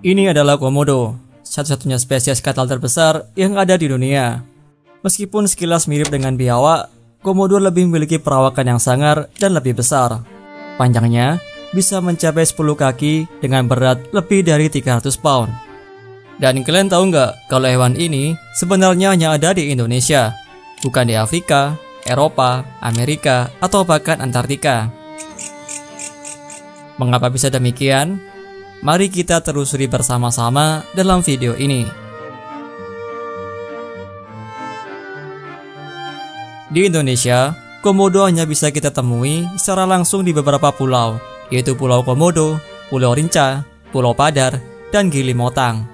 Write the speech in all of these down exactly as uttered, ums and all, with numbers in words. Ini adalah komodo, satu-satunya spesies katal terbesar yang ada di dunia. Meskipun sekilas mirip dengan biawak, komodo lebih memiliki perawakan yang sangar dan lebih besar. Panjangnya bisa mencapai sepuluh kaki dengan berat lebih dari tiga ratus pound. Dan kalian tahu nggak kalau hewan ini sebenarnya hanya ada di Indonesia, bukan di Afrika, Eropa, Amerika, atau bahkan Antartika. Mengapa bisa demikian? Mari kita telusuri bersama-sama dalam video ini. Di Indonesia, komodo hanya bisa kita temui secara langsung di beberapa pulau, yaitu Pulau Komodo, Pulau Rinca, Pulau Padar, dan Gili Motang.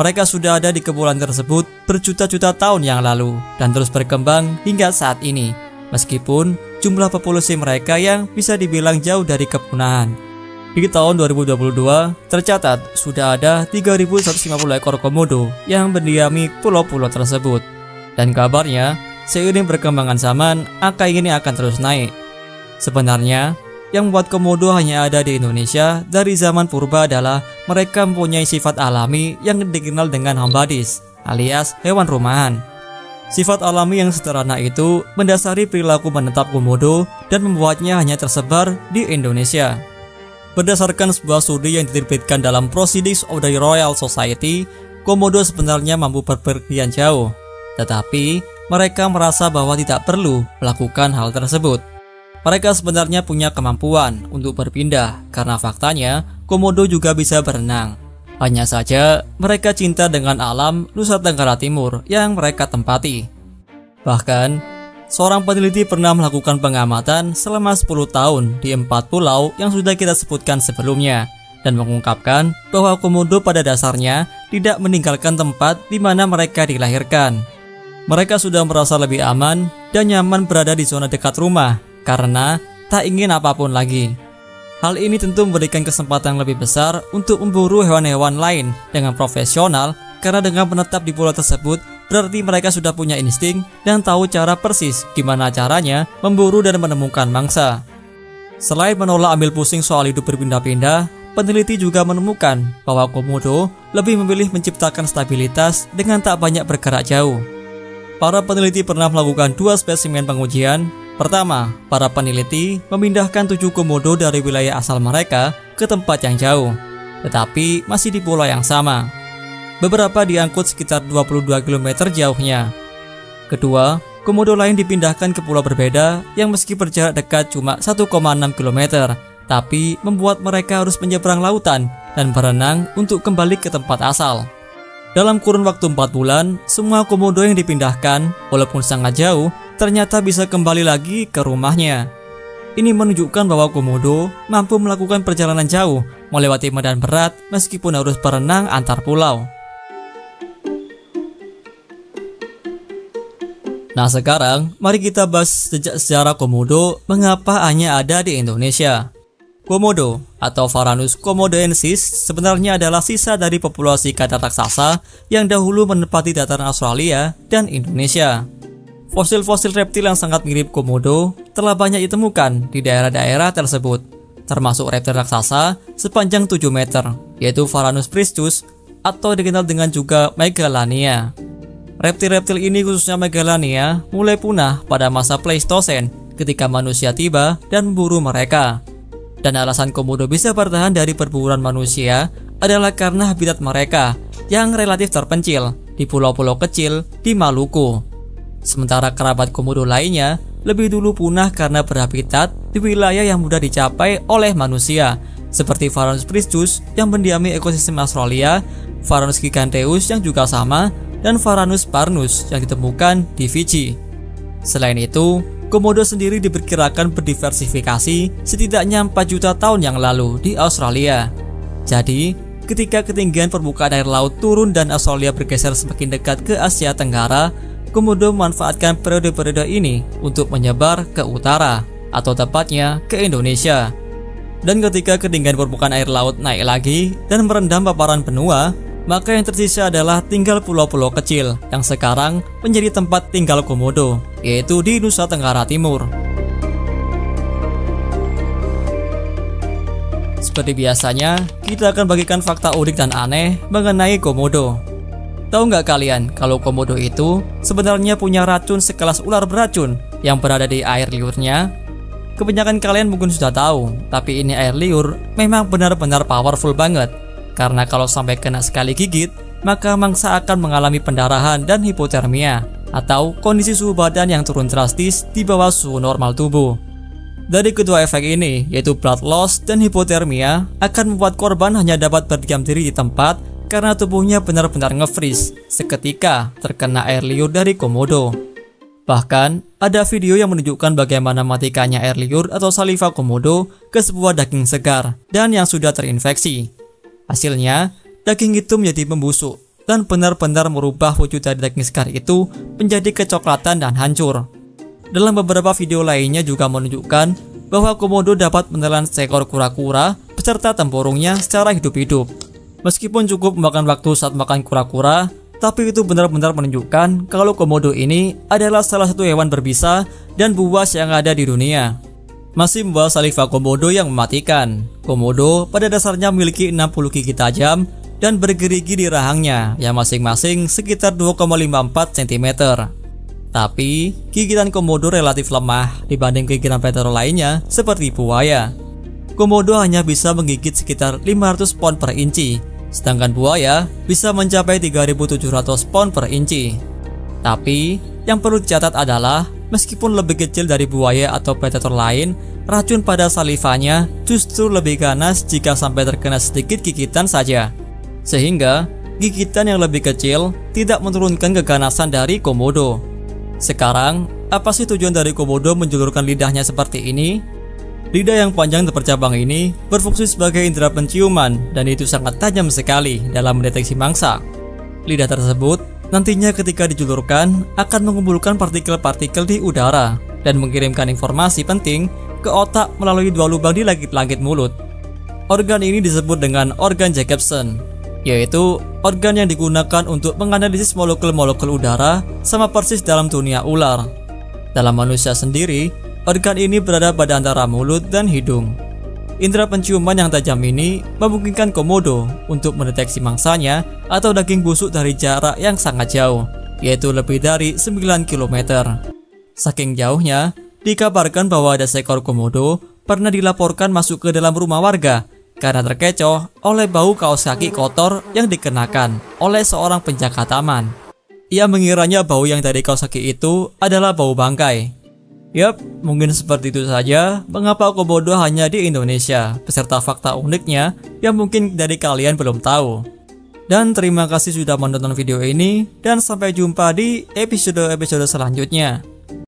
Mereka sudah ada di kepulauan tersebut berjuta-juta tahun yang lalu dan terus berkembang hingga saat ini, meskipun jumlah populasi mereka yang bisa dibilang jauh dari kepunahan. Di tahun dua ribu dua puluh dua, tercatat sudah ada tiga ribu seratus lima puluh ekor komodo yang mendiami pulau-pulau tersebut. Dan kabarnya, seiring perkembangan zaman, angka ini akan terus naik. Sebenarnya, yang membuat komodo hanya ada di Indonesia dari zaman purba adalah mereka mempunyai sifat alami yang dikenal dengan hambadis, alias hewan rumahan. Sifat alami yang sederhana itu mendasari perilaku menetap komodo dan membuatnya hanya tersebar di Indonesia. Berdasarkan sebuah studi yang diterbitkan dalam Proceedings of the Royal Society, komodo sebenarnya mampu berpergian jauh, tetapi mereka merasa bahwa tidak perlu melakukan hal tersebut. Mereka sebenarnya punya kemampuan untuk berpindah karena faktanya komodo juga bisa berenang. Hanya saja mereka cinta dengan alam Nusa Tenggara Timur yang mereka tempati. Bahkan, seorang peneliti pernah melakukan pengamatan selama sepuluh tahun di empat pulau yang sudah kita sebutkan sebelumnya dan mengungkapkan bahwa komodo pada dasarnya tidak meninggalkan tempat di mana mereka dilahirkan. Mereka sudah merasa lebih aman dan nyaman berada di zona dekat rumah karena tak ingin apapun lagi. Hal ini tentu memberikan kesempatan lebih besar untuk memburu hewan-hewan lain dengan profesional karena dengan menetap di pulau tersebut berarti mereka sudah punya insting dan tahu cara persis gimana caranya memburu dan menemukan mangsa. Selain menolak ambil pusing soal hidup berpindah-pindah, peneliti juga menemukan bahwa komodo lebih memilih menciptakan stabilitas dengan tak banyak bergerak jauh. Para peneliti pernah melakukan dua spesimen pengujian. Pertama, para peneliti memindahkan tujuh komodo dari wilayah asal mereka ke tempat yang jauh, tetapi masih di pulau yang sama. Beberapa diangkut sekitar dua puluh dua kilometer jauhnya. Kedua, komodo lain dipindahkan ke pulau berbeda yang meski berjarak dekat cuma satu koma enam kilometer, tapi membuat mereka harus menyeberang lautan dan berenang untuk kembali ke tempat asal. Dalam kurun waktu empat bulan, semua komodo yang dipindahkan, walaupun sangat jauh, ternyata bisa kembali lagi ke rumahnya. Ini menunjukkan bahwa komodo mampu melakukan perjalanan jauh, melewati medan berat meskipun harus berenang antar pulau. Nah sekarang, mari kita bahas sejak sejarah komodo mengapa hanya ada di Indonesia. Komodo atau Varanus komodoensis sebenarnya adalah sisa dari populasi katak raksasa yang dahulu menempati dataran Australia dan Indonesia. Fosil-fosil reptil yang sangat mirip komodo telah banyak ditemukan di daerah-daerah tersebut, termasuk reptil raksasa sepanjang tujuh meter, yaitu Varanus priscus atau dikenal dengan juga Megalania. Reptil-reptil ini khususnya Megalania mulai punah pada masa Pleistosen ketika manusia tiba dan memburu mereka. Dan alasan komodo bisa bertahan dari perburuan manusia adalah karena habitat mereka yang relatif terpencil di pulau-pulau kecil di Maluku. Sementara kerabat komodo lainnya lebih dulu punah karena berhabitat di wilayah yang mudah dicapai oleh manusia, seperti Varanus priscus yang mendiami ekosistem Australia, Varanus giganteus yang juga sama, dan Varanus-Parnus yang ditemukan di Fiji. Selain itu, komodo sendiri diperkirakan berdiversifikasi setidaknya empat juta tahun yang lalu di Australia. Jadi, ketika ketinggian permukaan air laut turun dan Australia bergeser semakin dekat ke Asia Tenggara, komodo memanfaatkan periode-periode ini untuk menyebar ke utara, atau tepatnya ke Indonesia. Dan ketika ketinggian permukaan air laut naik lagi dan merendam paparan benua, maka yang tersisa adalah tinggal pulau-pulau kecil yang sekarang menjadi tempat tinggal komodo, yaitu di Nusa Tenggara Timur. sepuluh seperti biasanya, kita akan bagikan fakta unik dan aneh mengenai komodo. Tahu nggak kalian kalau komodo itu sebenarnya punya racun sekelas ular beracun yang berada di air liurnya? Kebanyakan kalian mungkin sudah tahu, tapi ini air liur memang benar-benar powerful banget. Karena kalau sampai kena sekali gigit, maka mangsa akan mengalami pendarahan dan hipotermia, atau kondisi suhu badan yang turun drastis di bawah suhu normal tubuh. Dari kedua efek ini, yaitu blood loss dan hipotermia, akan membuat korban hanya dapat berdiam diri di tempat karena tubuhnya benar-benar nge-freeze seketika terkena air liur dari komodo. Bahkan, ada video yang menunjukkan bagaimana matikannya air liur atau saliva komodo ke sebuah daging segar dan yang sudah terinfeksi. Hasilnya, daging itu menjadi membusuk dan benar-benar merubah wujud dari daging segar itu menjadi kecoklatan dan hancur. Dalam beberapa video lainnya juga menunjukkan bahwa komodo dapat menelan seekor kura-kura beserta tempurungnya secara hidup-hidup. Meskipun cukup memakan waktu saat makan kura-kura, tapi itu benar-benar menunjukkan kalau komodo ini adalah salah satu hewan berbisa dan buas yang ada di dunia. Masih membawa saliva komodo yang mematikan. Komodo pada dasarnya memiliki enam puluh gigi tajam dan bergerigi di rahangnya yang masing-masing sekitar dua koma lima empat sentimeter. Tapi, gigitan komodo relatif lemah dibanding gigitan predator lainnya seperti buaya. Komodo hanya bisa menggigit sekitar lima ratus pound per inci, sedangkan buaya bisa mencapai tiga ribu tujuh ratus pound per inci. Tapi, yang perlu dicatat adalah, meskipun lebih kecil dari buaya atau predator lain, racun pada salivanya justru lebih ganas jika sampai terkena sedikit gigitan saja. Sehingga, gigitan yang lebih kecil tidak menurunkan keganasan dari komodo. Sekarang, apa sih tujuan dari komodo menjulurkan lidahnya seperti ini? Lidah yang panjang bercabang ini berfungsi sebagai indera penciuman dan itu sangat tajam sekali dalam mendeteksi mangsa. Lidah tersebut nantinya ketika dijulurkan akan mengumpulkan partikel-partikel di udara dan mengirimkan informasi penting ke otak melalui dua lubang di langit-langit mulut. Organ ini disebut dengan organ Jacobson, yaitu organ yang digunakan untuk menganalisis molekul-molekul udara sama persis dalam dunia ular. Dalam manusia sendiri, organ ini berada pada antara mulut dan hidung. Indera penciuman yang tajam ini memungkinkan komodo untuk mendeteksi mangsanya atau daging busuk dari jarak yang sangat jauh, yaitu lebih dari sembilan kilometer. Saking jauhnya, dikabarkan bahwa ada seekor komodo pernah dilaporkan masuk ke dalam rumah warga karena terkecoh oleh bau kaos kaki kotor yang dikenakan oleh seorang penjaga taman. Ia mengiranya bau yang dari kaos kaki itu adalah bau bangkai. Yap, mungkin seperti itu saja mengapa komodo hanya di Indonesia, beserta fakta uniknya yang mungkin dari kalian belum tahu. Dan terima kasih sudah menonton video ini, dan sampai jumpa di episode-episode selanjutnya.